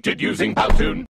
created using PowToon.